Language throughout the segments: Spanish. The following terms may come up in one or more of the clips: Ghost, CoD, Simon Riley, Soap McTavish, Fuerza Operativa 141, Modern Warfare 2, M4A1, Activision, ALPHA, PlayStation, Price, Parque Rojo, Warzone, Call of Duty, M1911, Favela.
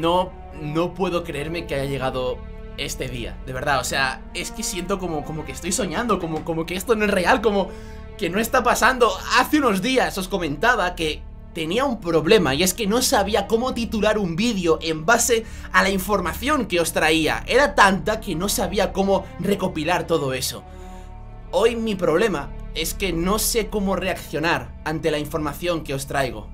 No puedo creerme que haya llegado este día, de verdad, o sea, es que siento como que estoy soñando, como que esto no es real, como que no está pasando. Hace unos días os comentaba que tenía un problema, y es que no sabía cómo titular un vídeo en base a la información que os traía. Era tanta que no sabía cómo recopilar todo eso. Hoy mi problema es que no sé cómo reaccionar ante la información que os traigo.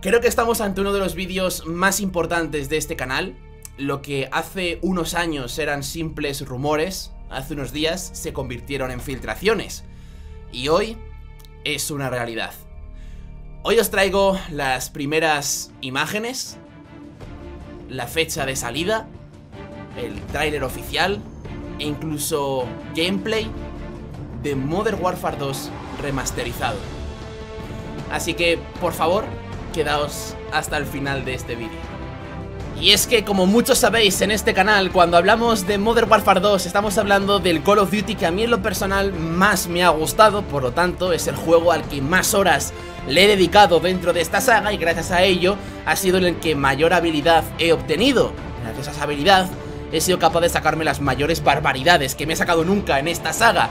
Creo que estamos ante uno de los vídeos más importantes de este canal. Lo que hace unos años eran simples rumores, hace unos días se convirtieron en filtraciones, y hoy es una realidad. Hoy os traigo las primeras imágenes, la fecha de salida, el tráiler oficial e incluso gameplay de Modern Warfare 2 remasterizado. Así que, por favor, quedaos hasta el final de este vídeo. Y es que, como muchos sabéis, en este canal, cuando hablamos de Modern Warfare 2, estamos hablando del Call of Duty que a mí en lo personal más me ha gustado, por lo tanto es el juego al que más horas le he dedicado dentro de esta saga, y gracias a ello ha sido en el que mayor habilidad he obtenido. Gracias a esa habilidad he sido capaz de sacarme las mayores barbaridades que me he sacado nunca en esta saga.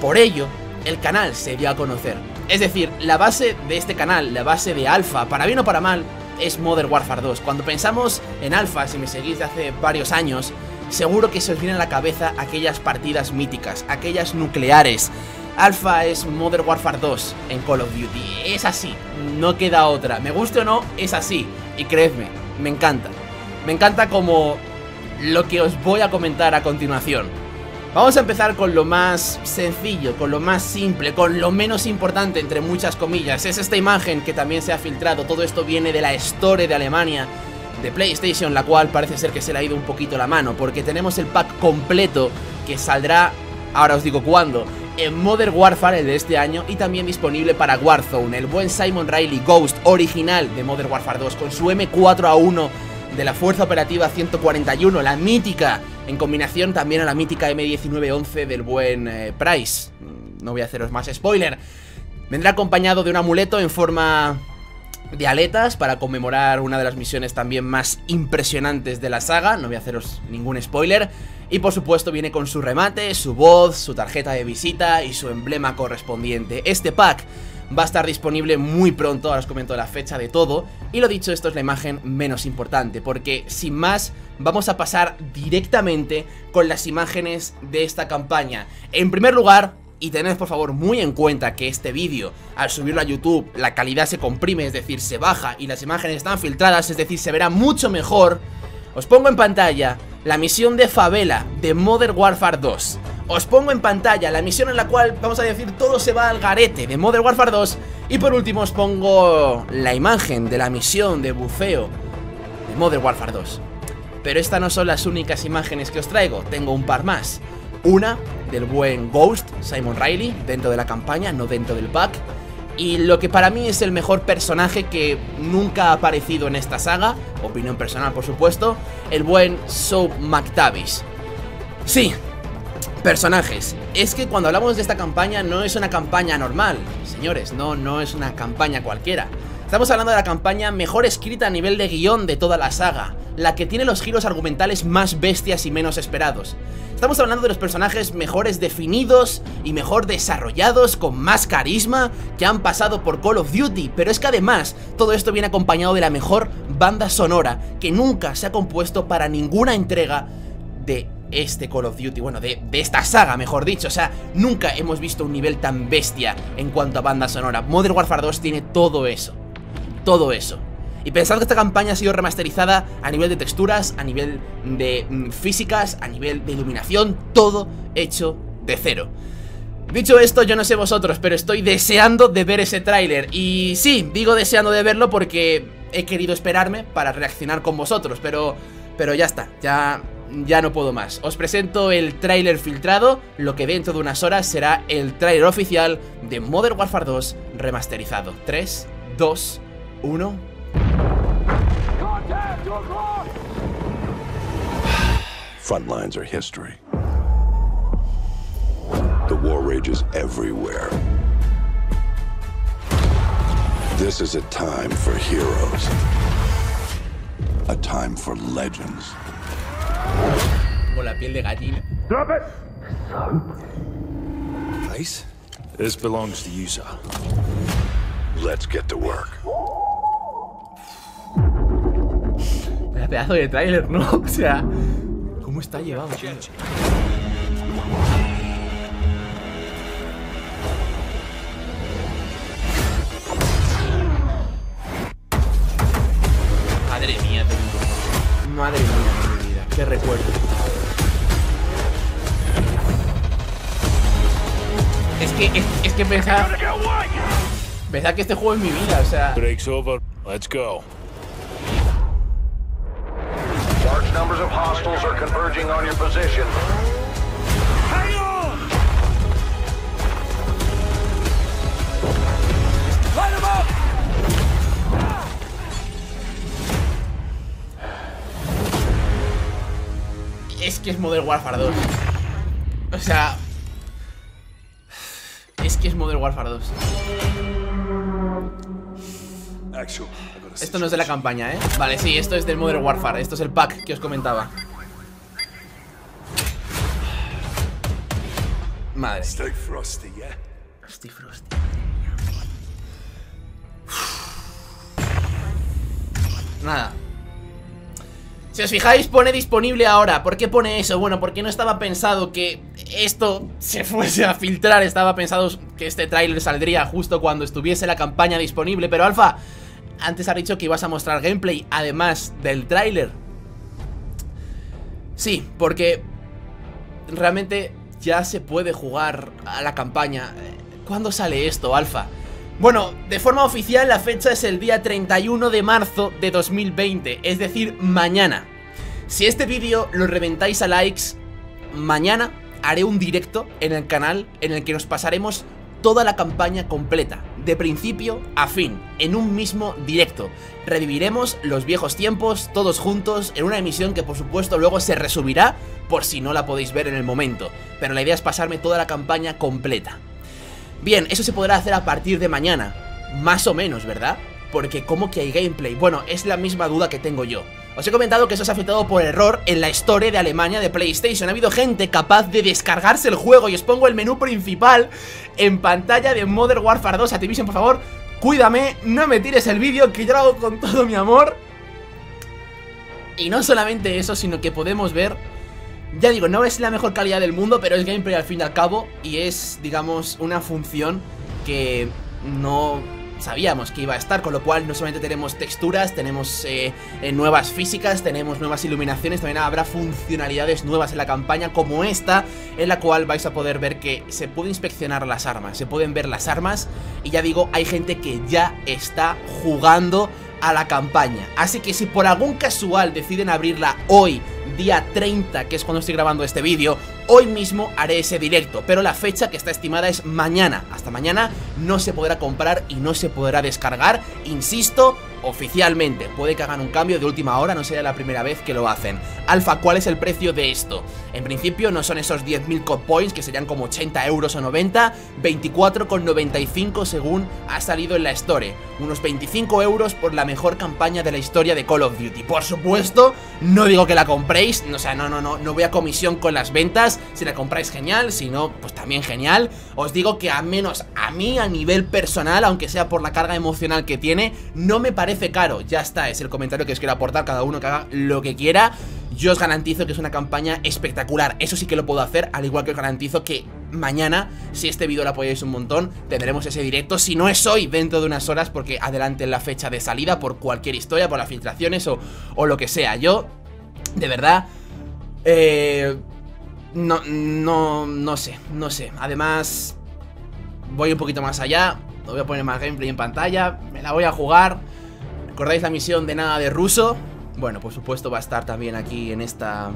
Por ello, el canal se dio a conocer. Es decir, la base de este canal, la base de Alpha, para bien o para mal, es Modern Warfare 2. Cuando pensamos en Alpha, si me seguís de hace varios años, seguro que se os vienen a la cabeza aquellas partidas míticas, aquellas nucleares. Alpha es Modern Warfare 2 en Call of Duty, es así, no queda otra, me guste o no, es así, y creedme, me encanta como lo que os voy a comentar a continuación. Vamos a empezar con lo más sencillo, con lo más simple, con lo menos importante entre muchas comillas, es esta imagen que también se ha filtrado. Todo esto viene de la Store de Alemania de PlayStation, la cual parece ser que se le ha ido un poquito la mano, porque tenemos el pack completo que saldrá, ahora os digo cuándo, en Modern Warfare, el de este año, y también disponible para Warzone. El buen Simon Riley, Ghost original de Modern Warfare 2, con su M4A1 de la Fuerza Operativa 141, la mítica, en combinación también a la mítica M1911 del buen Price. No voy a haceros más spoiler. Vendrá acompañado de un amuleto en forma de aletas para conmemorar una de las misiones también más impresionantes de la saga, no voy a haceros ningún spoiler, y por supuesto viene con su remate, su voz, su tarjeta de visita y su emblema correspondiente. Este pack va a estar disponible muy pronto, ahora os comento la fecha de todo, y lo dicho, esto es la imagen menos importante, porque sin más vamos a pasar directamente con las imágenes de esta campaña. En primer lugar, y tened por favor muy en cuenta que este vídeo, al subirlo a YouTube, la calidad se comprime, es decir, se baja, y las imágenes están filtradas, es decir, se verá mucho mejor. Os pongo en pantalla la misión de Favela de Modern Warfare 2. Os pongo en pantalla la misión en la cual, vamos a decir, todo se va al garete de Modern Warfare 2. Y por último os pongo la imagen de la misión de buceo de Modern Warfare 2. Pero estas no son las únicas imágenes que os traigo, tengo un par más. Una del buen Ghost, Simon Riley, dentro de la campaña, no dentro del pack, y lo que para mí es el mejor personaje que nunca ha aparecido en esta saga, opinión personal por supuesto, el buen Soap McTavish. Sí, personajes, es que cuando hablamos de esta campaña no es una campaña normal, señores, no es una campaña cualquiera. Estamos hablando de la campaña mejor escrita a nivel de guión de toda la saga, la que tiene los giros argumentales más bestias y menos esperados. Estamos hablando de los personajes mejores definidos y mejor desarrollados, con más carisma, que han pasado por Call of Duty, pero es que además todo esto viene acompañado de la mejor banda sonora que nunca se ha compuesto para ninguna entrega de este Call of Duty, bueno, de esta saga mejor dicho. O sea, nunca hemos visto un nivel tan bestia en cuanto a banda sonora. Modern Warfare 2 tiene todo eso. Todo eso. Y pensad que esta campaña ha sido remasterizada a nivel de texturas, a nivel de físicas, a nivel de iluminación, todo hecho de cero. Dicho esto, yo no sé vosotros, pero estoy deseando de ver ese tráiler. Y sí, digo deseando de verlo porque he querido esperarme para reaccionar con vosotros, pero ya está, ya no puedo más. Os presento el tráiler filtrado, lo que dentro de unas horas será el tráiler oficial de Modern Warfare 2 remasterizado. 3, 2, 1. Front lines are history. The war rages everywhere. This is a time for heroes. A time for legends. Como la piel de gallina. Drop it. Soap. Price. This belongs to you, sir. Let's get to work. Vaya pedazo de tráiler, ¿no? O sea, ¿cómo está llevado? Tío? Madre mía, tío. Madre mía, mi vida. Qué recuerdo. Es que pensaba que este juego es mi vida, o sea. Break's over. Let's go. Large numbers of hostiles are converging on your position. Hang on! Light them up! Es que es Modern Warfare 2. O sea, es que es Modern Warfare 2. Esto no es de la campaña, ¿eh? Vale, sí, esto es del Modern Warfare. Esto es el pack que os comentaba. Madre. Estoy frosty, ¿eh? Estoy frosty. Nada. Si os fijáis, pone disponible ahora. ¿Por qué pone eso? Bueno, porque no estaba pensado que esto se fuese a filtrar. Estaba pensado que este tráiler saldría justo cuando estuviese la campaña disponible. Pero Alfa, antes has dicho que ibas a mostrar gameplay además del tráiler. Sí, porque realmente ya se puede jugar a la campaña. ¿Cuándo sale esto, Alfa? Bueno, de forma oficial la fecha es el día 31 de marzo de 2020, es decir, mañana. Si este vídeo lo reventáis a likes, mañana haré un directo en el canal en el que nos pasaremos toda la campaña completa, de principio a fin, en un mismo directo. Reviviremos los viejos tiempos, todos juntos, en una emisión que por supuesto luego se resubirá, por si no la podéis ver en el momento. Pero la idea es pasarme toda la campaña completa. Bien, eso se podrá hacer a partir de mañana, más o menos, ¿verdad? Porque ¿cómo que hay gameplay? Bueno, es la misma duda que tengo yo. Os he comentado que eso se ha filtrado por error en la Store de Alemania de PlayStation. Ha habido gente capaz de descargarse el juego y os pongo el menú principal en pantalla de Modern Warfare 2. Activision, por favor, cuídame, no me tires el vídeo que yo lo hago con todo mi amor. Y no solamente eso, sino que podemos ver... Ya digo, no es la mejor calidad del mundo, pero es gameplay al fin y al cabo. Y es, digamos, una función que no sabíamos que iba a estar. Con lo cual, no solamente tenemos texturas, tenemos nuevas físicas, tenemos nuevas iluminaciones. También habrá funcionalidades nuevas en la campaña, como esta, en la cual vais a poder ver que se puede inspeccionar las armas. Se pueden ver las armas. Y ya digo, hay gente que ya está jugando a la campaña. Así que si por algún casual deciden abrirla hoy, día 30, que es cuando estoy grabando este vídeo, hoy mismo haré ese directo, pero la fecha que está estimada es mañana. Hasta mañana no se podrá comprar y no se podrá descargar, insisto, oficialmente. Puede que hagan un cambio de última hora, no será la primera vez que lo hacen. Alfa, ¿cuál es el precio de esto? En principio no son esos 10.000 CoD Points, que serían como 80 euros o 90, 24,95 según ha salido en la Store. Unos 25 euros por la mejor campaña de la historia de Call of Duty. Por supuesto, no digo que la compréis, o sea, no voy a comisión con las ventas. Si la compráis, genial, si no, pues también genial. Os digo que al menos a mí, a nivel personal, aunque sea por la carga emocional que tiene, no me parece caro. Ya está, es el comentario que os quiero aportar, cada uno que haga lo que quiera. Yo os garantizo que es una campaña espectacular, eso sí que lo puedo hacer, al igual que os garantizo que mañana, si este vídeo lo apoyáis un montón, tendremos ese directo, si no es hoy, dentro de unas horas, porque adelanten la fecha de salida por cualquier historia, por las filtraciones o lo que sea. Yo, de verdad, no sé. Además, voy un poquito más allá. No voy a poner más gameplay en pantalla. Me la voy a jugar. ¿Recordáis la misión de nada de ruso? Bueno, por supuesto va a estar también aquí en esta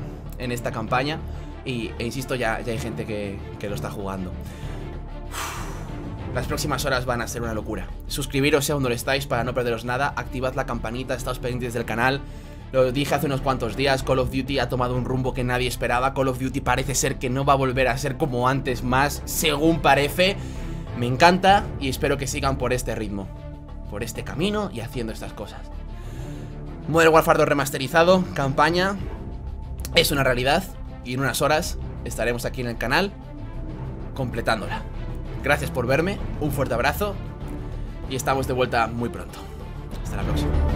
campaña. E insisto, ya hay gente que lo está jugando. Las próximas horas van a ser una locura. Suscribiros si aún no lo estáis para no perderos nada. Activad la campanita, estaos pendientes del canal. Lo dije hace unos cuantos días, Call of Duty ha tomado un rumbo que nadie esperaba. Call of Duty parece ser que no va a volver a ser como antes más, según parece. Me encanta y espero que sigan por este ritmo, por este camino y haciendo estas cosas. Modern Warfare 2 remasterizado, campaña, es una realidad y en unas horas estaremos aquí en el canal completándola. Gracias por verme, un fuerte abrazo y estamos de vuelta muy pronto. Hasta la próxima.